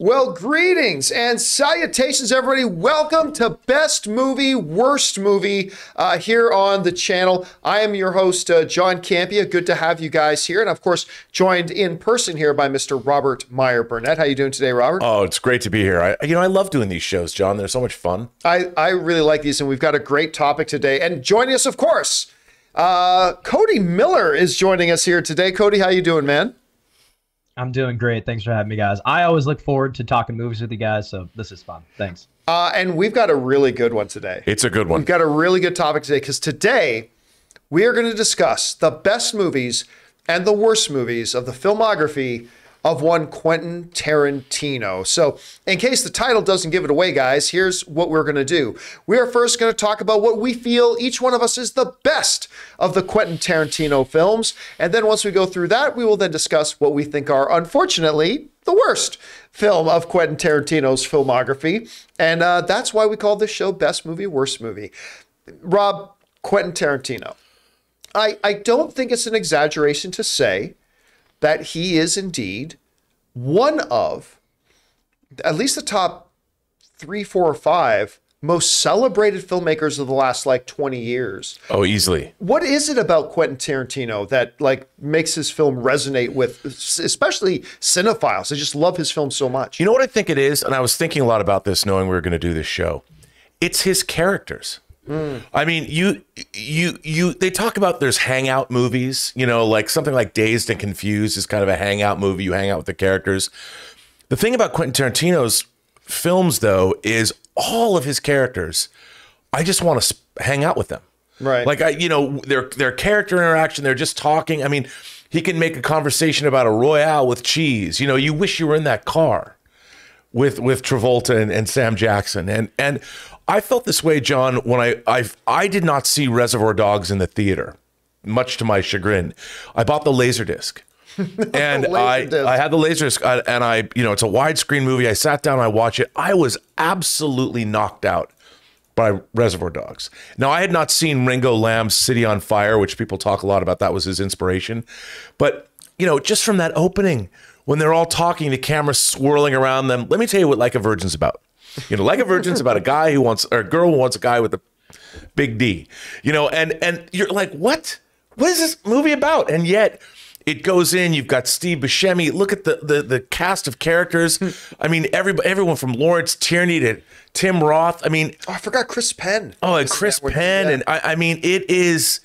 Well, greetings and salutations, everybody. Welcome to Best Movie, Worst Movie here on the channel. I am your host, John Campea. Good to have you guys here. And of course, joined in person here by Mr. Robert Meyer Burnett. How you doing today, Robert? Oh, it's great to be here. I love doing these shows, John. They're so much fun. I really like these, and we've got a great topic today. And joining us, of course, Cody Miller is joining us here today. Cody, how you doing, man? I'm doing great. Thanks for having me, guys. I always look forward to talking movies with you guys, so this is fun. Thanks. And we've got a really good one today. It's a good one. We've got a really good topic today, because today we are going to discuss the best movies and the worst movies of the filmography of one Quentin Tarantino. So in case the title doesn't give it away, guys, here's what we're going to do. We are first going to talk about what we feel each one of us is the best of the Quentin Tarantino films. And then once we go through that, we will then discuss what we think are, unfortunately, the worst film of Quentin Tarantino's filmography. And that's why we call this show Best Movie, Worst Movie. Rob, Quentin Tarantino. I don't think it's an exaggeration to say that he is indeed one of at least the top 3, 4, or 5 most celebrated filmmakers of the last like 20 years. Oh, easily. What is it about Quentin Tarantino that like makes his film resonate with, especially cinephiles? They just love his film so much. You know what I think it is? And I was thinking a lot about this knowing we were going to do this show. It's his characters. Mm. I mean, they talk about there's hangout movies, you know, like something like Dazed and Confused is kind of a hangout movie. You hang out with the characters. The thing about Quentin Tarantino's films, though, is all of his characters, I just want to hang out with them. Right. Like, you know, their character interaction, they're just talking. I mean, he can make a conversation about a Royale with cheese. You know, you wish you were in that car with Travolta and Sam Jackson. And I felt this way, John, when I did not see Reservoir Dogs in the theater, much to my chagrin. I bought the Laserdisc, and I had the Laserdisc, and you know, it's a widescreen movie. I sat down, I watched it. I was absolutely knocked out by Reservoir Dogs. Now, I had not seen Ringo Lam's City on Fire, which people talk a lot about. That was his inspiration, but you know, just from that opening when they're all talking, the camera swirling around them. Let me tell you what Like a Virgin's about. You know, Like a Virgin's about a guy who wants, or a girl who wants a guy with a big D, you know, and you're like, what is this movie about? And yet it goes in, you've got Steve Buscemi. Look at the cast of characters. I mean, everyone from Lawrence Tierney to Tim Roth. I mean, oh, I forgot Chris Penn. Oh, and Chris Penn. And I mean, it is,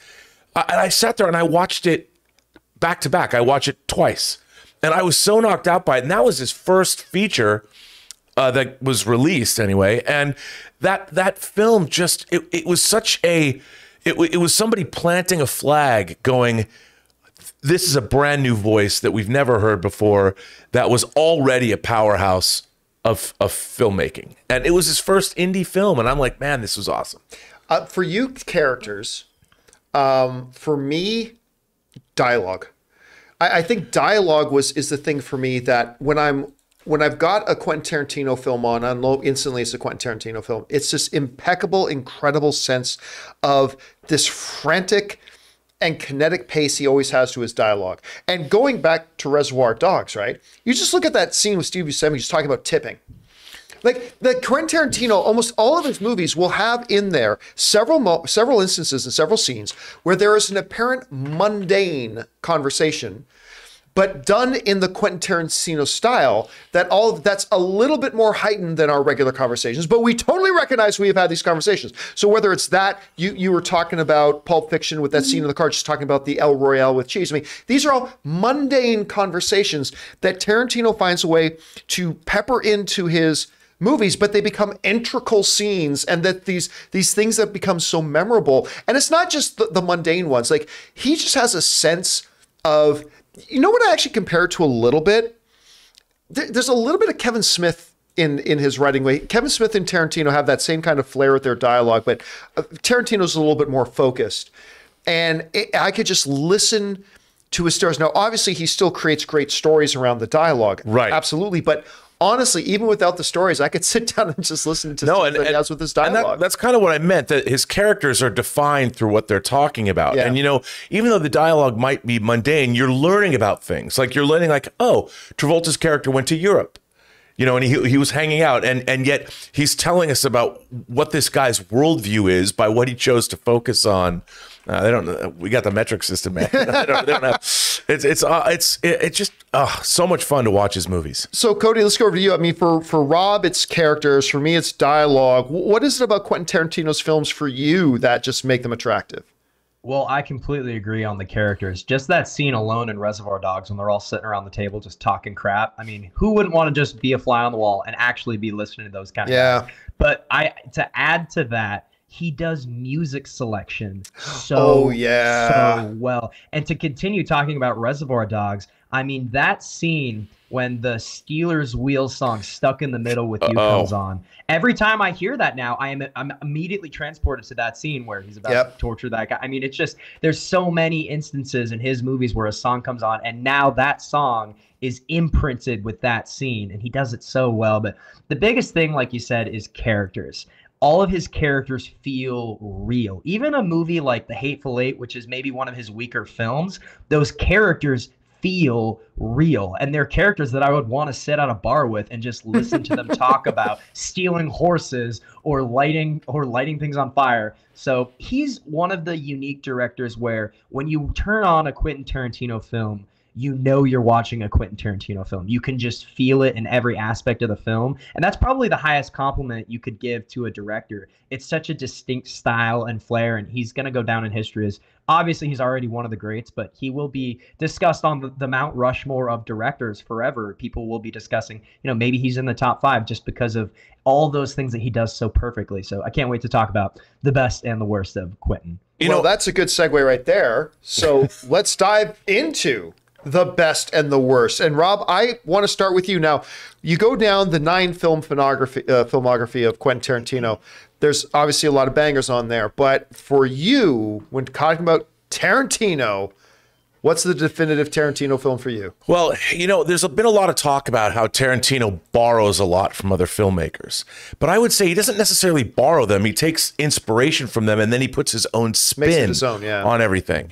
and I sat there and I watched it back to back. I watched it twice and I was so knocked out by it. And that was his first feature that was released anyway, and that film just it was such a it was somebody planting a flag, going, this is a brand new voice that we've never heard before. That was already a powerhouse of filmmaking, and it was his first indie film, and I'm like, man, this was awesome. For you, characters. For me, dialogue. I think dialogue is the thing for me that when I've got a Quentin Tarantino film on, instantly it's a Quentin Tarantino film. It's this impeccable, incredible sense of this frantic and kinetic pace he always has to his dialogue. And going back to Reservoir Dogs, right? You just look at that scene with Steve Buscemi just talking about tipping. Like, the Quentin Tarantino, almost all of his movies will have in there several instances and several scenes where there is an apparent mundane conversation, but done in the Quentin Tarantino style, that that's a little bit more heightened than our regular conversations, but we totally recognize we have had these conversations. So whether it's that, you were talking about Pulp Fiction with that scene in the car, just talking about the El Royale with cheese. I mean, these are all mundane conversations that Tarantino finds a way to pepper into his movies, but they become integral scenes, and that these things that become so memorable. And it's not just the mundane ones. Like, he just has a sense of, you know what I actually compare it to a little bit? There's a little bit of Kevin Smith in his writing way. Kevin Smith and Tarantino have that same kind of flair with their dialogue, but Tarantino's a little bit more focused. And I could just listen to his stories. Now, obviously, he still creates great stories around the dialogue. Right. Absolutely. But honestly, even without the stories, I could sit down and just listen to that's with this dialogue. And that's kind of what I meant, that his characters are defined through what they're talking about. Yeah. And, you know, even though the dialogue might be mundane, you're learning about things. Like, you're learning, like, oh, Travolta's character went to Europe. You know, and he was hanging out, and yet he's telling us about what this guy's worldview is by what he chose to focus on. They don't. We got the metric system, man. they don't have, it's just so much fun to watch his movies. So Cody, let's go over to you. I mean, for Rob, it's characters. For me, it's dialogue. What is it about Quentin Tarantino's films for you that just make them attractive? Well, I completely agree on the characters. Just that scene alone in Reservoir Dogs when they're all sitting around the table just talking crap. I mean, who wouldn't want to just be a fly on the wall and actually be listening to those kind of things? But to add to that, he does music selection so well. And to continue talking about Reservoir Dogs, I mean, that scene when the Steelers Wheel song Stuck in the Middle with You comes on. Every time I hear that now, I'm immediately transported to that scene where he's about to torture that guy. I mean, it's just, there's so many instances in his movies where a song comes on, and now that song is imprinted with that scene, and he does it so well. But the biggest thing, like you said, is characters. All of his characters feel real. Even a movie like The Hateful Eight, which is maybe one of his weaker films, those characters feel real, and they're characters that I would want to sit at a bar with and just listen to them talk about stealing horses or lighting things on fire. So he's one of the unique directors where when you turn on a Quentin Tarantino film, you know you're watching a Quentin Tarantino film. You can just feel it in every aspect of the film. And that's probably the highest compliment you could give to a director. It's such a distinct style and flair, and he's going to go down in history as, obviously, he's already one of the greats, but he will be discussed on the Mount Rushmore of directors forever. People will be discussing, you know, maybe he's in the top five just because of all those things that he does so perfectly. So I can't wait to talk about the best and the worst of Quentin. You know, that's a good segue right there. So let's dive into the best and the worst. And Rob, I want to start with you now. You go down the 9-film filmography of Quentin Tarantino. There's obviously a lot of bangers on there, but for you, when talking about Tarantino, what's the definitive Tarantino film for you? Well, you know, there's been a lot of talk about how Tarantino borrows a lot from other filmmakers, but I would say he doesn't necessarily borrow them. He takes inspiration from them, and then he puts his own spin on everything.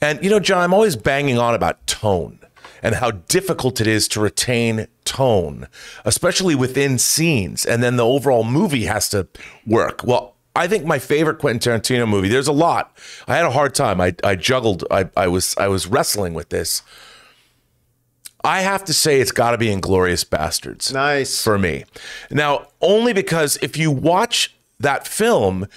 And, you know, John, I'm always banging on about tone and how difficult it is to retain tone, especially within scenes. And then the overall movie has to work. Well, I think my favorite Quentin Tarantino movie, there's a lot. I had a hard time. I juggled. I was wrestling with this. I have to say it's got to be Inglourious Basterds. Nice. For me. Now, only because if you watch that film,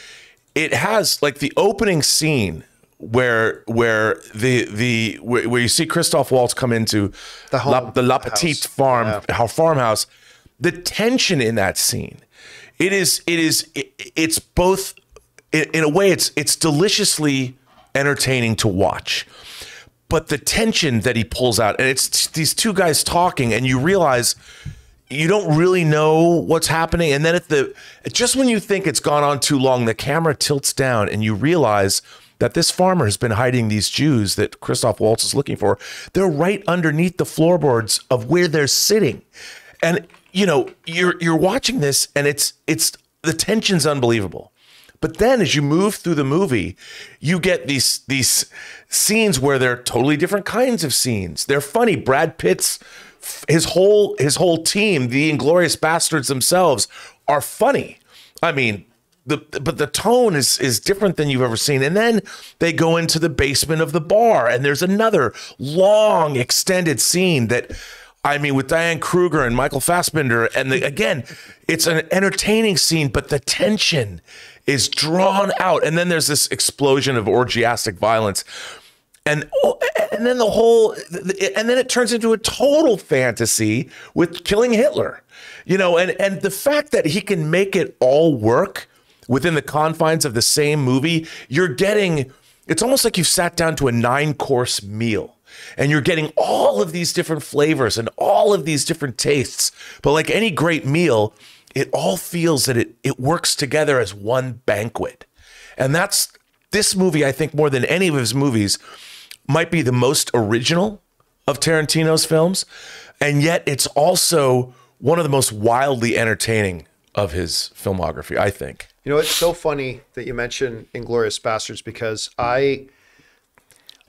it has like the opening scene where you see Christoph Waltz come into the home, La Petite farm, our farmhouse. The tension in that scene, it's both in a way, it's deliciously entertaining to watch, but the tension that he pulls out, and it's these two guys talking, and you realize you don't really know what's happening, and then just when you think it's gone on too long, the camera tilts down, and you realize that this farmer has been hiding these Jews that Christoph Waltz is looking for. They're right underneath the floorboards of where they're sitting. And, you know, you're watching this, and the tension's unbelievable. But then as you move through the movie, you get these scenes where they're totally different kinds of scenes. They're funny. Brad Pitt's, his whole team, the Inglourious Basterds themselves, are funny. I mean, but the tone is different than you've ever seen. And then they go into the basement of the bar, and there's another long extended scene that, I mean, with Diane Kruger and Michael Fassbender. And again, it's an entertaining scene, but the tension is drawn out. And then there's this explosion of orgiastic violence. And then it turns into a total fantasy with killing Hitler, you know, and the fact that he can make it all work within the confines of the same movie, you're getting, it's almost like you've sat down to a 9-course meal, and you're getting all of these different flavors and all of these different tastes. But like any great meal, it all feels that it works together as one banquet. And that's, this movie, I think, more than any of his movies, might be the most original of Tarantino's films. And yet it's also one of the most wildly entertaining of his filmography, I think. You know, it's so funny that you mentioned Inglourious Basterds, because I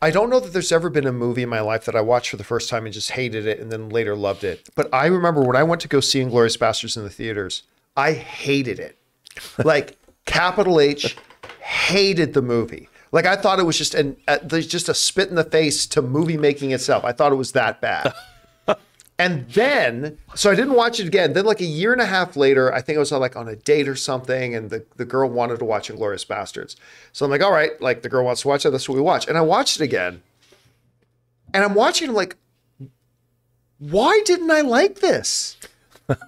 I don't know that there's ever been a movie in my life that I watched for the first time and just hated it and then later loved it. But I remember when I went to go see Inglourious Basterds in the theaters, I hated it. Like, capital H, hated the movie. Like, I thought it was just a spit in the face to movie making itself. I thought it was that bad. And then, so I didn't watch it again. Then like a year and a half later, I think I was like on a date or something, and the girl wanted to watch Inglourious Basterds. So I'm like, all right, like the girl wants to watch that, that's what we watch. And I watched it again. And I'm watching, I'm like, why didn't I like this?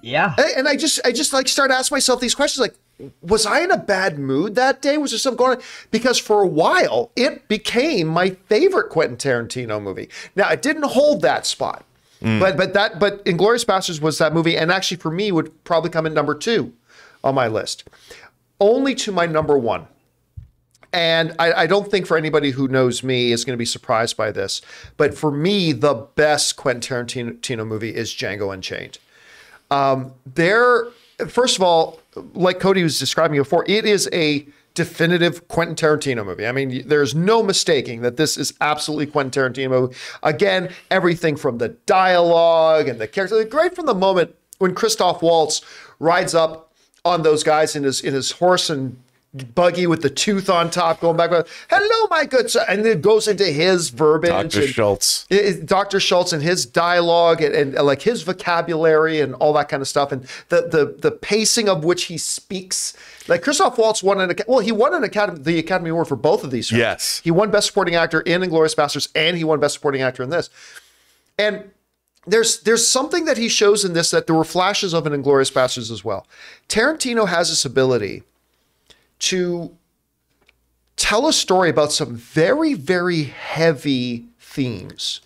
Yeah. And I just like start asking myself these questions, like, was I in a bad mood that day? Was there something going on? Because for a while, it became my favorite Quentin Tarantino movie. Now, it didn't hold that spot. Mm. But Inglourious Basterds was that movie, and actually for me would probably come in number 2 on my list, only to my number 1. And I don't think for anybody who knows me is going to be surprised by this, but for me the best Quentin Tarantino movie is Django Unchained. First of all, like Cody was describing before, it is a definitive Quentin Tarantino movie. I mean, there's no mistaking that this is absolutely Quentin Tarantino. Again, everything from the dialogue and the character, great from the moment when Christoph Waltz rides up on those guys in his horse and buggy with the tooth on top, going back, hello, my good son, and it goes into his verbiage, Dr. Schultz and his dialogue and like his vocabulary and all that kind of stuff, and the pacing of which he speaks. Like Christoph Waltz won the Academy Award for both of these films. Yes. He won Best Supporting Actor in Inglourious Basterds, and he won Best Supporting Actor in this. And there's something that he shows in this that there were flashes of in Inglourious Basterds as well. Tarantino has this ability to tell a story about some very, very heavy themes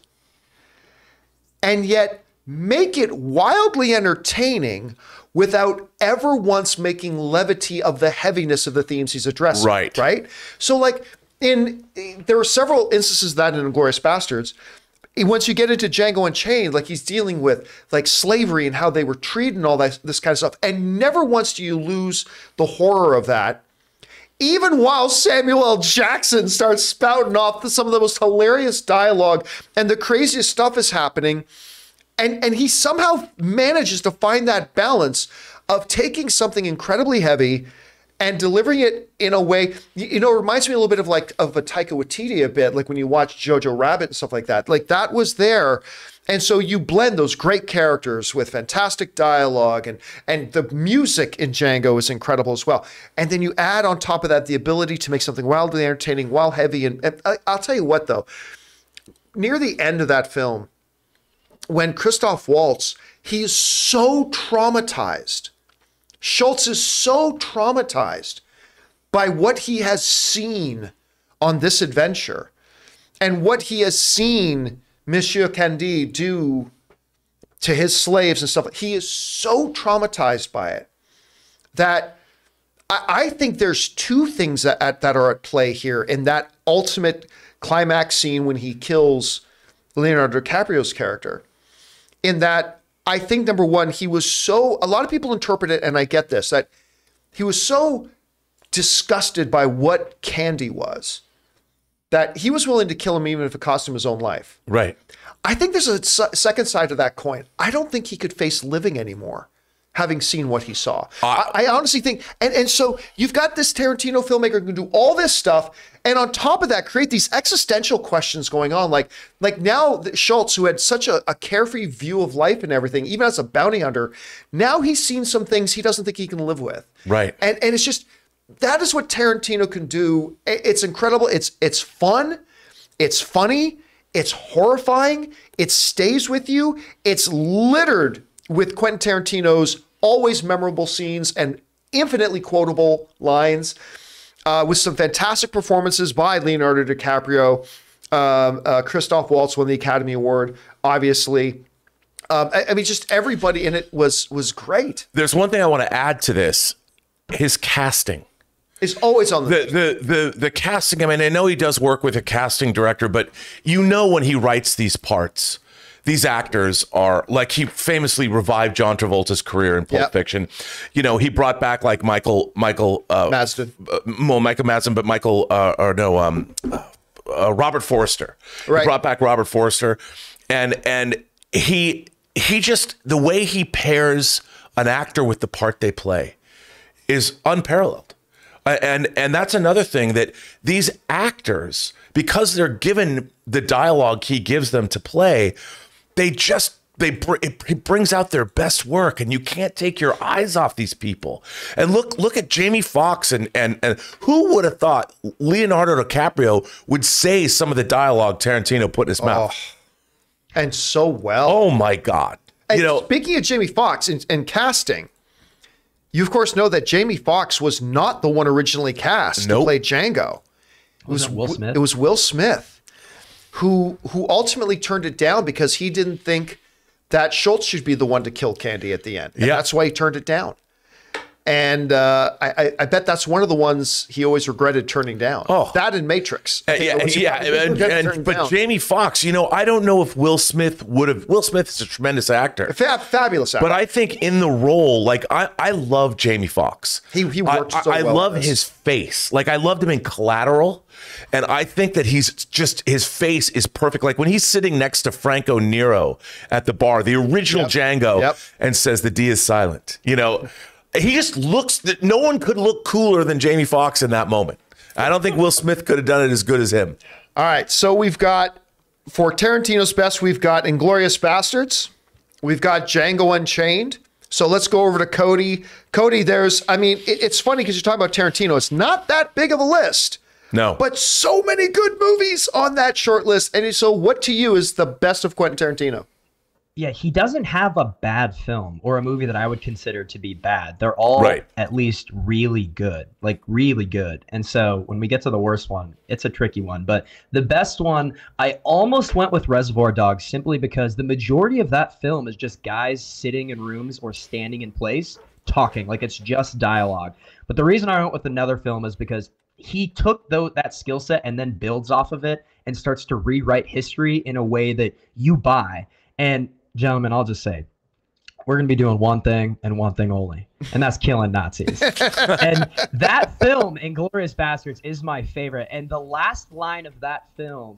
and yet make it wildly entertaining without ever once making levity of the heaviness of the themes he's addressing. Right. Right. So like there are several instances of that in Inglourious Basterds. Once you get into Django Unchained, like he's dealing with like slavery and how they were treated and all that, this kind of stuff. And never once do you lose the horror of that. Even while Samuel L. Jackson starts spouting off some of the most hilarious dialogue and the craziest stuff is happening. And he somehow manages to find that balance of taking something incredibly heavy and delivering it in a way, you know, it reminds me a little bit of like of a Taika Waititi a bit, like when you watch Jojo Rabbit and stuff like that. Like that was there. And so you blend those great characters with fantastic dialogue, and the music in Django is incredible as well. And then you add on top of that the ability to make something wildly entertaining while heavy. And I'll tell you what though, near the end of that film, when Christoph Waltz, he is so traumatized. Schultz is so traumatized by what he has seen on this adventure and what he has seen Monsieur Candide do to his slaves and stuff. He is so traumatized by it that I think there's two things that are at play here in that ultimate climax scene when he kills Leonardo DiCaprio's character, in that I think number 1, he was so, a lot of people interpret it, and I get this, that he was so disgusted by what Candy was that he was willing to kill him even if it cost him his own life. Right. I think there's a second side to that coin. I don't think he could face living anymore, having seen what he saw. I honestly think, and so you've got this Tarantino filmmaker who can do all this stuff, and on top of that, create these existential questions going on. Like now Schultz, who had such a carefree view of life and everything, even as a bounty hunter, now he's seen some things he doesn't think he can live with. Right. And it's just, that is what Tarantino can do. It's incredible. It's fun. It's funny. It's horrifying. It stays with you. It's littered with Quentin Tarantino's always memorable scenes and infinitely quotable lines, with some fantastic performances by Leonardo DiCaprio. Christoph Waltz won the Academy Award, obviously. I mean, just everybody in it was great. There's one thing I want to add to this. His casting is always on the casting. I mean, I know he does work with a casting director, but you know when he writes these parts, these actors are like, he famously revived John Travolta's career in Pulp Fiction. You know, he brought back like Michael Madsen, but Michael Robert Forster. Right. He brought back Robert Forster, and he just, the way he pairs an actor with the part they play is unparalleled. And that's another thing, that these actors, because they're given the dialogue he gives them to play, they just, it brings out their best work, and you can't take your eyes off these people. And look at Jamie Foxx, and who would have thought Leonardo DiCaprio would say some of the dialogue Tarantino put in his mouth? And so well. Oh my God. And you know, speaking of Jamie Foxx and casting, you of course know that Jamie Foxx was not the one originally cast to play Django. It was Will Smith. It was Will Smith who ultimately turned it down because he didn't think that Schultz should be the one to kill Candy at the end. And that's why he turned it down. And I bet that's one of the ones he always regretted turning down. That and Matrix. But Jamie Foxx, you know, I don't know if Will Smith would have. Will Smith is a tremendous actor, fabulous actor. But I think in the role, like I love Jamie Foxx. He worked so well. I love his face. Like I loved him in Collateral, and I think that he's just, his face is perfect. Like when he's sitting next to Franco Nero at the bar, the original Django, and says, "The D is silent," you know. He just looks, that no one could look cooler than Jamie Foxx in that moment. I don't think Will Smith could have done it as good as him. All right, so we've got, for Tarantino's best, we've got Inglourious Basterds. We've got Django Unchained. So let's go over to Cody. Cody, there's, I mean, it's funny because you're talking about Tarantino. It's not that big of a list. No. But so many good movies on that short list. And so what to you is the best of Quentin Tarantino? Yeah, he doesn't have a bad film or a movie that I would consider to be bad. They're all at least really good, like really good. And so when we get to the worst one, it's a tricky one. But the best one, I almost went with Reservoir Dogs simply because the majority of that film is just guys sitting in rooms or standing in place talking, like it's just dialogue. But the reason I went with another film is because he took that skill set and then builds off of it and starts to rewrite history in a way that you buy. And gentlemen, I'll just say, we're going to be doing one thing and one thing only, and that's killing Nazis. And that film, Inglourious Basterds, is my favorite. And the last line of that film,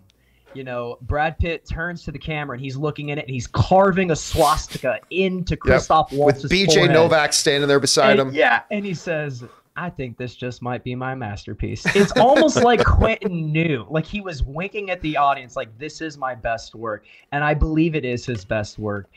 you know, Brad Pitt turns to the camera, and he's looking in it, and he's carving a swastika into Christoph Waltz's forehead. With B.J. Novak standing there beside him. Yeah, and he says, "I think this just might be my masterpiece." It's almost like Quentin knew, like he was winking at the audience, like this is my best work. And I believe it is his best work.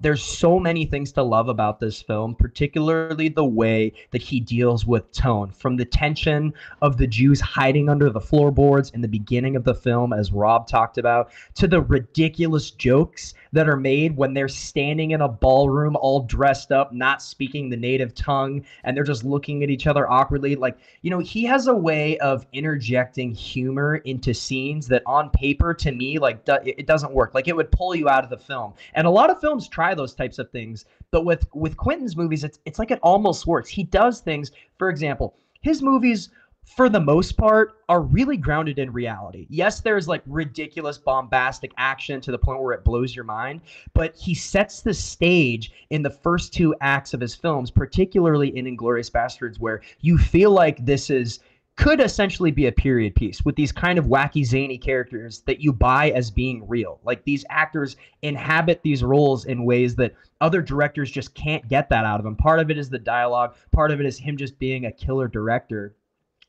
There's so many things to love about this film, particularly the way that he deals with tone, from the tension of the Jews hiding under the floorboards in the beginning of the film, as Rob talked about, to the ridiculous jokes that are made when they're standing in a ballroom all dressed up, not speaking the native tongue, and they're just looking at each other awkwardly. Like, you know, he has a way of interjecting humor into scenes that on paper, to me, like it doesn't work. Like it would pull you out of the film. And a lot of films try those types of things, but with Quentin's movies, it's like it almost works. He does things, for example, his movies for the most part are really grounded in reality. Yes, there's like ridiculous bombastic action to the point where it blows your mind, but he sets the stage in the first two acts of his films, particularly in Inglourious Basterds, where you feel like this is could essentially be a period piece with these kind of wacky, zany characters that you buy as being real. Like these actors inhabit these roles in ways that other directors just can't get that out of them. Part of it is the dialogue. Part of it is him just being a killer director.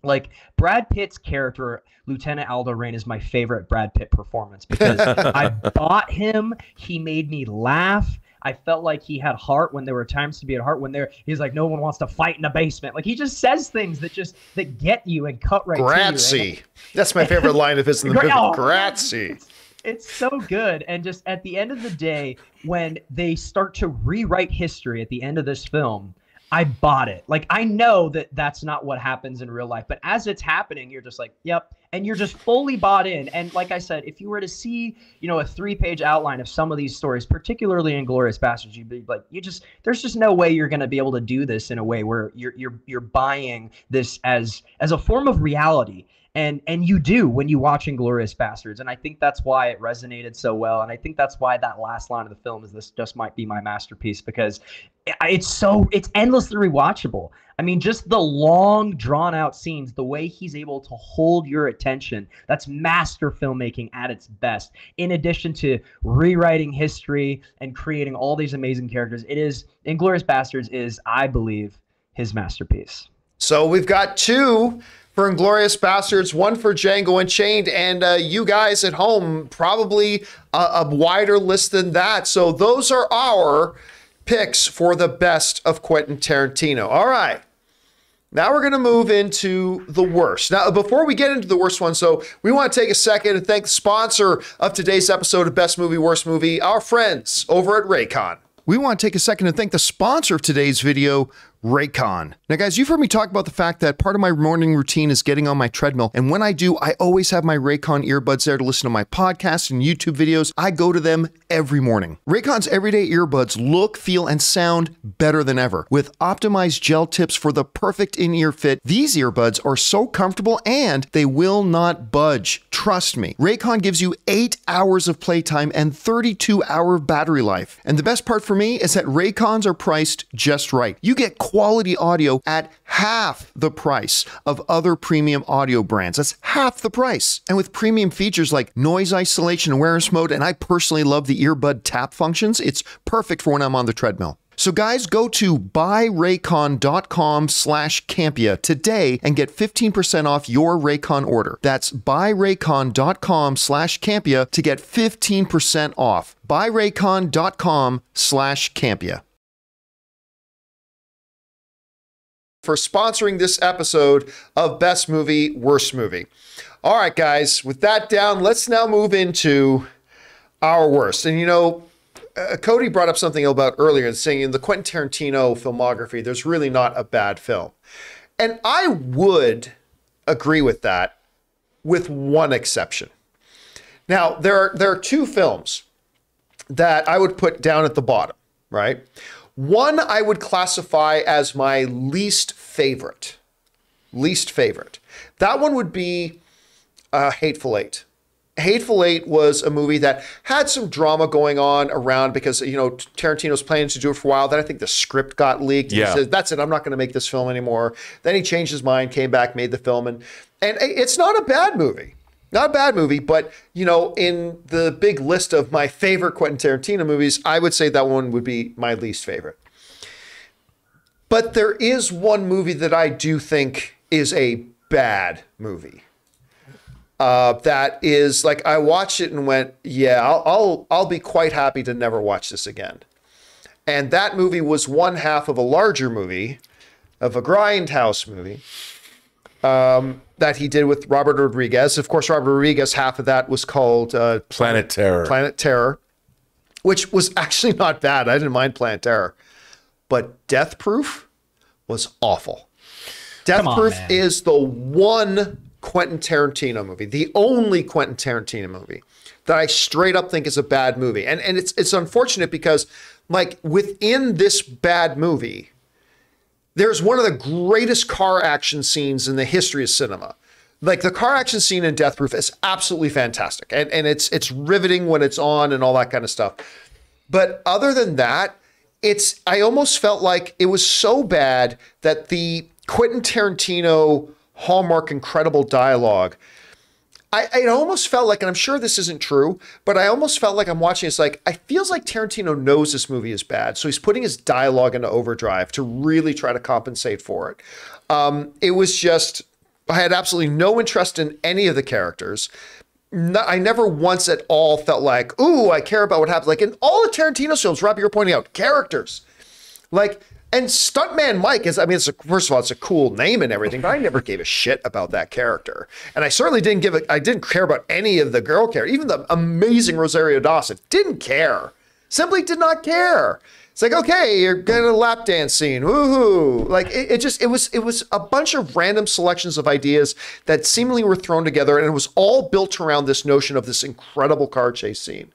Like Brad Pitt's character, Lieutenant Aldo Raine, is my favorite Brad Pitt performance because I bought him. He made me laugh. I felt like he had heart when there were times to be at heart. When he's like, no one wants to fight in a basement. Like he just says things that that get you and cut right Grazie. To you. Grazie. That's my favorite line of his in the movie. Grazie. It's so good. And just at the end of the day, when they start to rewrite history at the end of this film, I bought it. Like I know that that's not what happens in real life, but as it's happening, you're just like, yep. And you're just fully bought in. And like I said, if you were to see, you know, a 3-page outline of some of these stories, particularly in Inglourious Basterds, you'd be like, there's just no way you're going to be able to do this in a way where you're buying this as a form of reality. And you do when you watch Inglourious Basterds. And I think that's why it resonated so well. And I think that's why that last line of the film is, "This just might be my masterpiece," because it's endlessly rewatchable. I mean, just the long, drawn-out scenes, the way he's able to hold your attention, that's master filmmaking at its best. In addition to rewriting history and creating all these amazing characters, Inglourious Basterds is, I believe, his masterpiece. So we've got two for Inglourious Basterds, one for Django Unchained, and you guys at home, probably a wider list than that. So those are our picks for the best of Quentin Tarantino. All right. Now we're going to move into the worst. Now, before we get into the worst one, so we want to take a second and thank the sponsor of today's episode of Best Movie, Worst Movie, our friends over at Raycon. We want to take a second and thank the sponsor of today's video, Raycon. Now, guys, you've heard me talk about the fact that part of my morning routine is getting on my treadmill. And when I do, I always have my Raycon earbuds there to listen to my podcasts and YouTube videos. I go to them every morning. Raycon's everyday earbuds look, feel, and sound better than ever. With optimized gel tips for the perfect in-ear fit, these earbuds are so comfortable and they will not budge. Trust me. Raycon gives you 8 hours of playtime and 32-hour battery life. And the best part for me is that Raycons are priced just right. You get quality audio at half the price of other premium audio brands. That's half the price. And with premium features like noise isolation, awareness mode, and I personally love the earbud tap functions, it's perfect for when I'm on the treadmill. So guys, go to buyraycon.com/campia today and get 15% off your Raycon order. That's buyraycon.com/campia to get 15% off. Buyraycon.com/campia. For sponsoring this episode of Best Movie, Worst Movie. All right, guys, with that down, let's now move into our worst. And, you know, Cody brought up something about earlier and saying in the Quentin Tarantino filmography, there's really not a bad film. And I would agree with that with one exception. Now, there are two films that I would put down at the bottom, right? One I would classify as my least favorite. That one would be Hateful Eight. Hateful Eight was a movie that had some drama going on around because, you know, Tarantino's planning to do it for a while. Then I think the script got leaked. Yeah. He said, that's it. I'm not going to make this film anymore. Then he changed his mind, came back, made the film. And it's not a bad movie. Not a bad movie, but, you know, in the big list of my favorite Quentin Tarantino movies, I would say that one would be my least favorite. But there is one movie that I do think is a bad movie. That is, like, I watched it and went, yeah, I'll be quite happy to never watch this again. And that movie was one half of a larger movie, of a Grindhouse movie, that he did with Robert Rodriguez. Of course, Robert Rodriguez, half of that was called Planet Terror. Planet Terror, which was actually not bad. I didn't mind Planet Terror. But Death Proof was awful. Death Proof is the one Quentin Tarantino movie, the only Quentin Tarantino movie that I straight up think is a bad movie. And it's unfortunate because, like, within this bad movie, there's one of the greatest car action scenes in the history of cinema. Like, the car action scene in Death Proof is absolutely fantastic. And it's riveting when it's on and all that kind of stuff. But other than that, I almost felt like it was so bad that the Quentin Tarantino hallmark incredible dialogue, it almost felt like, and I'm sure this isn't true, but I almost felt like I'm watching, it's like, it feels like Tarantino knows this movie is bad. So he's putting his dialogue into overdrive to really try to compensate for it. It was just, I had absolutely no interest in any of the characters. I never once at all felt like, ooh, I care about what happens. Like in all of Tarantino's films, Rob, you're pointing out characters. Like, and Stuntman Mike is, I mean, first of all, it's a cool name and everything, but I never gave a shit about that character. And I certainly didn't I didn't care about any of the girl characters. Even the amazing Rosario Dawson didn't care. Simply did not care. It's like, okay, you're getting a lap dance scene. Woohoo. Like, it was a bunch of random selections of ideas that seemingly were thrown together. And it was all built around this notion of this incredible car chase scene.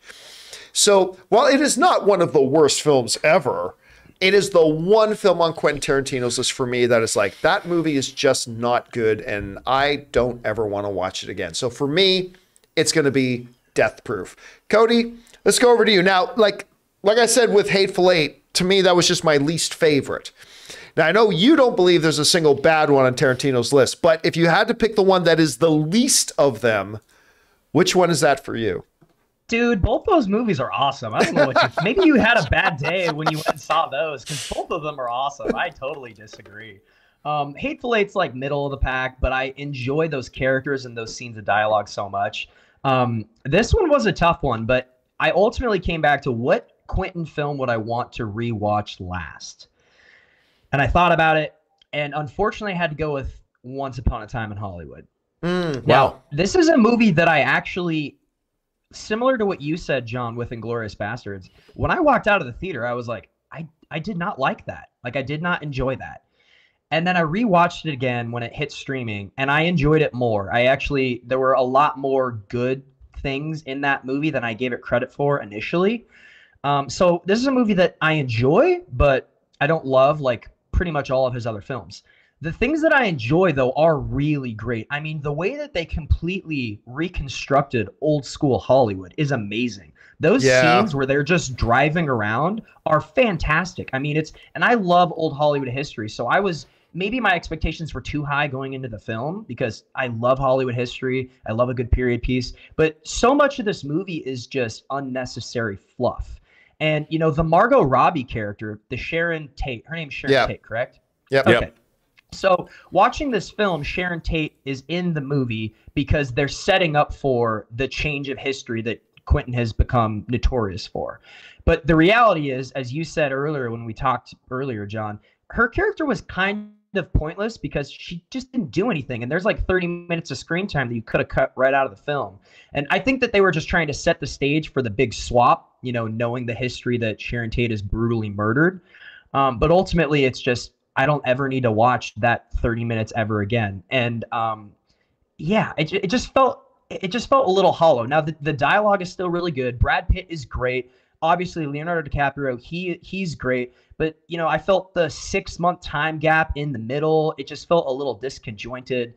So while it is not one of the worst films ever, It is the one film on Quentin Tarantino's list for me that is like, that movie is just not good and I don't ever want to watch it again. So for me, it's going to be Death Proof. Cody, let's go over to you. Now, like I said with Hateful Eight, to me, that was just my least favorite. Now, I know you don't believe there's a single bad one on Tarantino's list, but if you had to pick the one that is the least of them, which one is that for you? Dude, both those movies are awesome. I don't know what you... Maybe you had a bad day when you went and saw those, because both of them are awesome. I totally disagree. Hateful Eight's like middle of the pack, but I enjoy those characters and those scenes of dialogue so much. This one was a tough one, but I ultimately came back to what Quentin film would I want to rewatch last? And I thought about it, and unfortunately I had to go with Once Upon a Time in Hollywood. Now, this is a movie that I actually... Similar to what you said, John, with Inglourious Basterds, when I walked out of the theater, I was like, I did not like that. Like, I did not enjoy that. And then I rewatched it again when it hit streaming, and I enjoyed it more. I actually, there were a lot more good things in that movie than I gave it credit for initially. So this is a movie that I enjoy, but I don't love, like, pretty much all of his other films. The things that I enjoy, though, are really great. I mean, the way that they completely reconstructed old-school Hollywood is amazing. Those scenes where they're just driving around are fantastic. I mean, it's... And I love old Hollywood history, so I was... Maybe my expectations were too high going into the film because I love Hollywood history. I love a good period piece. But so much of this movie is just unnecessary fluff. And, you know, the Margot Robbie character, the Sharon Tate... Her name's Sharon Tate, correct? Yep. Okay. Yep. So watching this film, Sharon Tate is in the movie because they're setting up for the change of history that Quentin has become notorious for. But the reality is, as you said earlier when we talked earlier, John, her character was kind of pointless because she just didn't do anything. And there's like 30 minutes of screen time that you could have cut right out of the film. And I think that they were just trying to set the stage for the big swap, you know, knowing the history that Sharon Tate is brutally murdered. But ultimately, it's just... I don't ever need to watch that 30 minutes ever again. And yeah, it just felt a little hollow. Now the dialogue is still really good. Brad Pitt is great. Obviously Leonardo DiCaprio, he's great, but you know, I felt the 6-month time gap in the middle. It just felt a little disconjointed.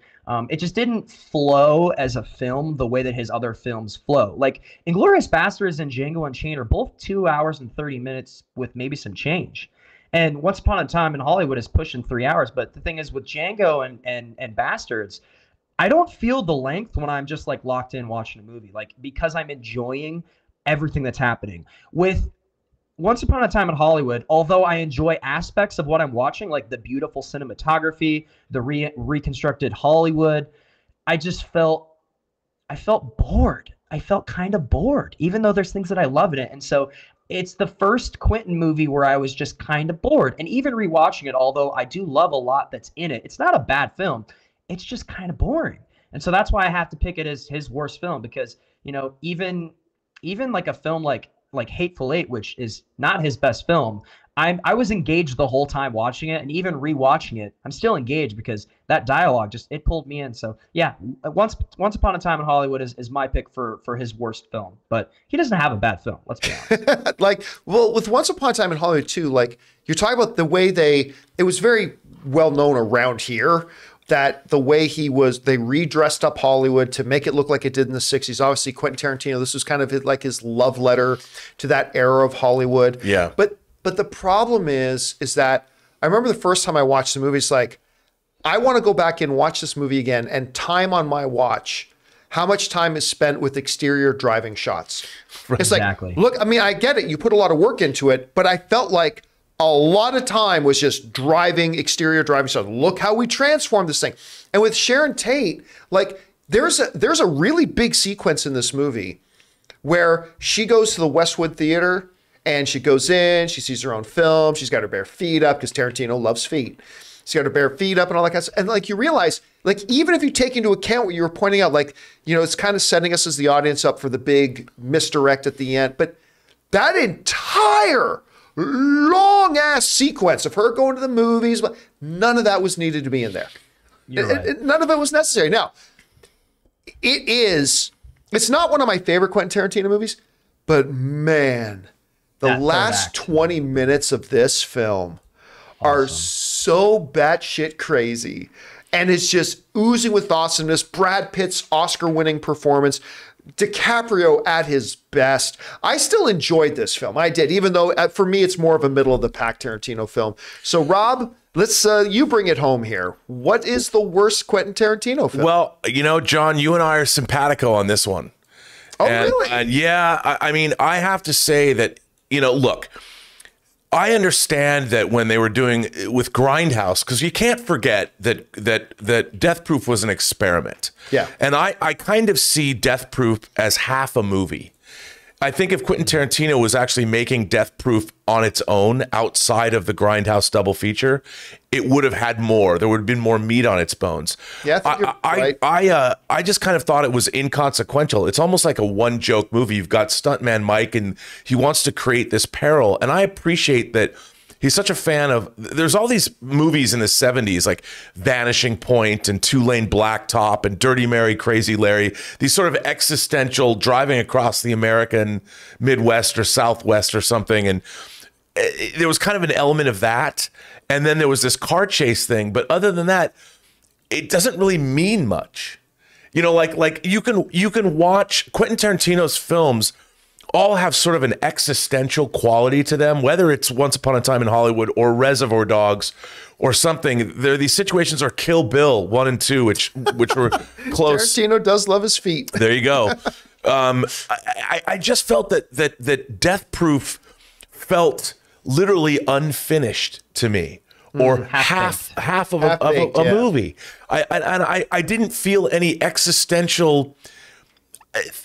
It just didn't flow as a film the way that his other films flow. Like Inglourious Basterds and Django Unchained are both 2 hours and 30 minutes with maybe some change. And Once Upon a Time in Hollywood is pushing 3 hours. But the thing is with Django and Bastards, I don't feel the length when I'm just like locked in watching a movie, like because I'm enjoying everything that's happening. With Once Upon a Time in Hollywood, although I enjoy aspects of what I'm watching, like the beautiful cinematography, the reconstructed Hollywood, I felt bored. I felt kind of bored, even though there's things that I love in it. And so it's the first Quentin movie where I was just kind of bored. And even rewatching it, although I do love a lot that's in it, it's not a bad film. It's just kind of boring. And so that's why I have to pick it as his worst film because, you know, even like a film like Hateful Eight, which is not his best film, I was engaged the whole time watching it. And even rewatching it, I'm still engaged because that dialogue just, it pulled me in. So yeah, Once Upon a Time in Hollywood is my pick for his worst film, but he doesn't have a bad film. Let's be honest. Like, well, with Once Upon a Time in Hollywood too, like you're talking about the way it was very well known around here that the way they redressed up Hollywood to make it look like it did in the 60s. Obviously Quentin Tarantino, this was kind of like his love letter to that era of Hollywood. Yeah. But the problem is that I remember the first time I watched the movie, it's like, I want to go back and watch this movie again and time on my watch, how much time is spent with exterior driving shots. It's exactly. Like, look, I mean, I get it. You put a lot of work into it, but I felt like a lot of time was just driving, exterior driving shots. Look how we transformed this thing. And with Sharon Tate, like there's a really big sequence in this movie where she goes to the Westwood Theater and she goes in, she sees her own film. She's got her bare feet up because Tarantino loves feet. She's got her bare feet up and all that kind of stuff. And like you realize, like even if you take into account what you were pointing out, like, you know, it's kind of setting us as the audience up for the big misdirect at the end. But that entire long ass sequence of her going to the movies, none of that was needed to be in there. Right. None of it was necessary. Now, it's not one of my favorite Quentin Tarantino movies, but man, The last 20 minutes of this film are so batshit crazy. And it's just oozing with awesomeness. Brad Pitt's Oscar-winning performance. DiCaprio at his best. I still enjoyed this film. I did, even though for me, it's more of a middle-of-the-pack Tarantino film. So, Rob, let's you bring it home here. What is the worst Quentin Tarantino film? Well, you know, John, you and I are simpatico on this one. Oh, and, really? And yeah, I mean, I have to say that, you know, look, I understand that when they were doing with Grindhouse, because you can't forget that Death Proof was an experiment. Yeah. And I kind of see Death Proof as half a movie. I think if Quentin Tarantino was actually making Death Proof on its own outside of the Grindhouse double feature, it would have had more. There would have been more meat on its bones. Yeah, I just kind of thought it was inconsequential. It's almost like a one joke movie. You've got stuntman Mike, and he wants to create this peril. And I appreciate that he's such a fan of. There's all these movies in the '70s like Vanishing Point and Two Lane Blacktop and Dirty Mary, Crazy Larry. These sort of existential driving across the American Midwest or Southwest or something. And there was kind of an element of that. And then there was this car chase thing. But other than that, it doesn't really mean much. You know, like you can watch Quentin Tarantino's films. All have sort of an existential quality to them, whether it's Once Upon a Time in Hollywood or Reservoir Dogs or something. There are these situations, or Kill Bill 1 and 2, which were close. Tarantino does love his feet. There you go. I just felt that Death Proof felt literally unfinished to me, or half baked, a movie. I didn't feel any existential.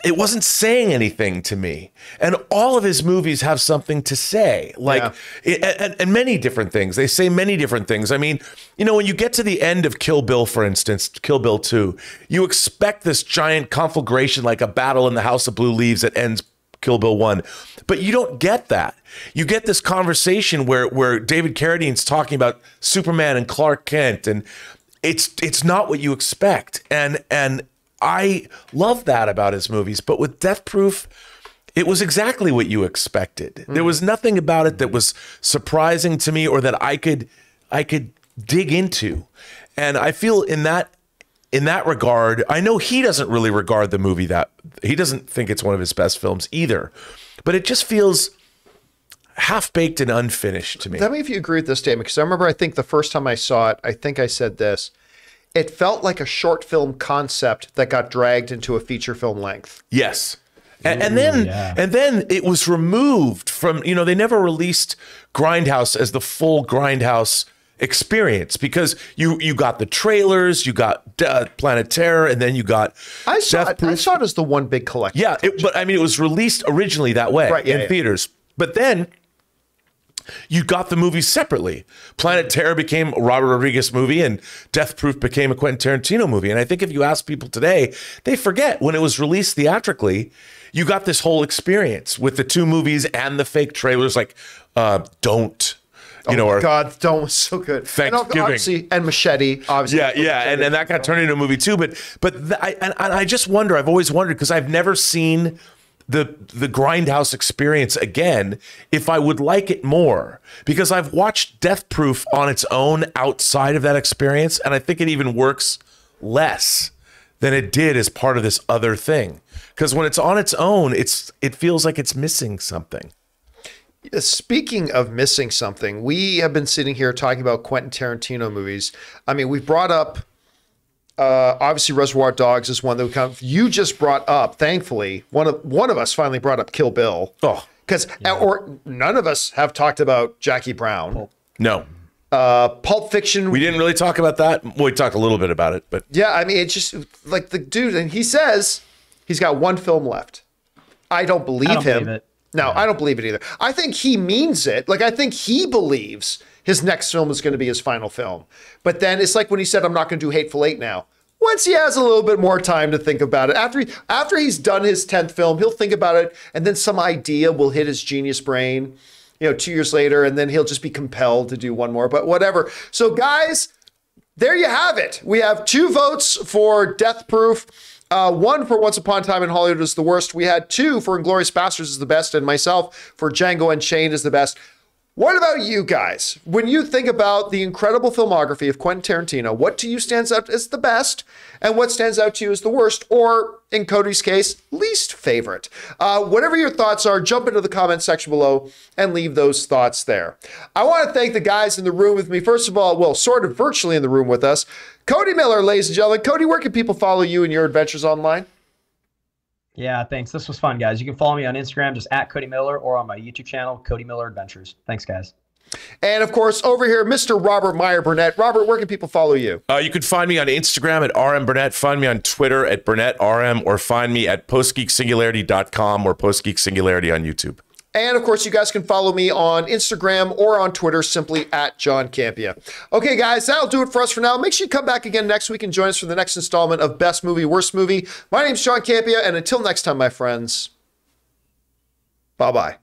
It wasn't saying anything to me, and all of his movies have something to say, like and many different things. They say many different things. I mean, you know, when you get to the end of Kill Bill, for instance, Kill Bill 2, you expect this giant conflagration, like a battle in the House of Blue Leaves that ends Kill Bill 1, but you don't get that. You get this conversation where David Carradine's talking about Superman and Clark Kent, and it's not what you expect, and I love that about his movies, but with Death Proof, it was exactly what you expected. Mm. There was nothing about it that was surprising to me, or that I could dig into. And I feel in that regard, I know he doesn't really regard the movie that, he doesn't think it's one of his best films either, but it just feels half-baked and unfinished to me. Tell me if you agree with this statement, because I remember, I think the first time I saw it, I think I said this. It felt like a short film concept that got dragged into a feature film length. Yes. And then it was removed from, you know, they never released Grindhouse as the full Grindhouse experience, because you got the trailers, you got Planet Terror, and then you got I saw it as the one big collection. Yeah, but I mean, it was released originally that way, right, in theaters. But then you got the movies separately. Planet Terror became a Robert Rodriguez movie, and Death Proof became a Quentin Tarantino movie. And I think if you ask people today, they forget when it was released theatrically, you got this whole experience with the two movies and the fake trailers, like Don't. You know, God, Don't was so good. Thanksgiving. And Machete, obviously. Yeah, yeah, and that got turned into a movie too. But I just wonder, I've always wondered, because I've never seen the Grindhouse experience again, if I would like it more, because I've watched Death Proof on its own outside of that experience, and I think it even works less than it did as part of this other thing, because when it's on its own, it feels like it's missing something. Speaking of missing something, we have been sitting here talking about Quentin Tarantino movies. I mean, we've brought up obviously Reservoir Dogs is one that we you just brought up. Thankfully, one of us finally brought up Kill Bill. Oh, because or none of us have talked about Jackie Brown. No. Pulp Fiction. We didn't really talk about that. Well, we talked a little bit about it, but yeah, I mean, it's just like the dude, and he says he's got one film left. I don't believe him. No, I don't believe it either. I think he means it. Like, I think he believes his next film is going to be his final film. But then it's like when he said, I'm not going to do Hateful Eight now. Once he has a little bit more time to think about it, after he's done his 10th film, he'll think about it, and then some idea will hit his genius brain, you know, 2 years later, and then he'll just be compelled to do one more, but whatever. So, guys, there you have it. We have 2 votes for Death Proof. One for Once Upon a Time in Hollywood is the worst. We had two for Inglourious Basterds is the best, and myself for Django Unchained is the best. What about you guys? When you think about the incredible filmography of Quentin Tarantino, what to you stands out as the best and what stands out to you as the worst, or in Cody's case, least favorite? Whatever your thoughts are, jump into the comments section below and leave those thoughts there. I want to thank the guys in the room with me. First of all, well, sort of virtually in the room with us, Cody Miller, ladies and gentlemen. Cody, where can people follow you and your adventures online? Yeah, thanks. This was fun, guys. You can follow me on Instagram, just @CodyMiller, or on my YouTube channel, Cody Miller Adventures. Thanks, guys. And of course, over here, Mr. Robert Meyer Burnett. Robert, where can people follow you? You can find me on Instagram @RMBurnett, find me on Twitter @BurnettRM, or find me at postgeeksingularity.com or postgeeksingularity on YouTube. And of course, you guys can follow me on Instagram or on Twitter, simply @JohnCampea. Okay, guys, that'll do it for us for now. Make sure you come back again next week and join us for the next installment of Best Movie, Worst Movie. My name's John Campea, and until next time, my friends, bye-bye.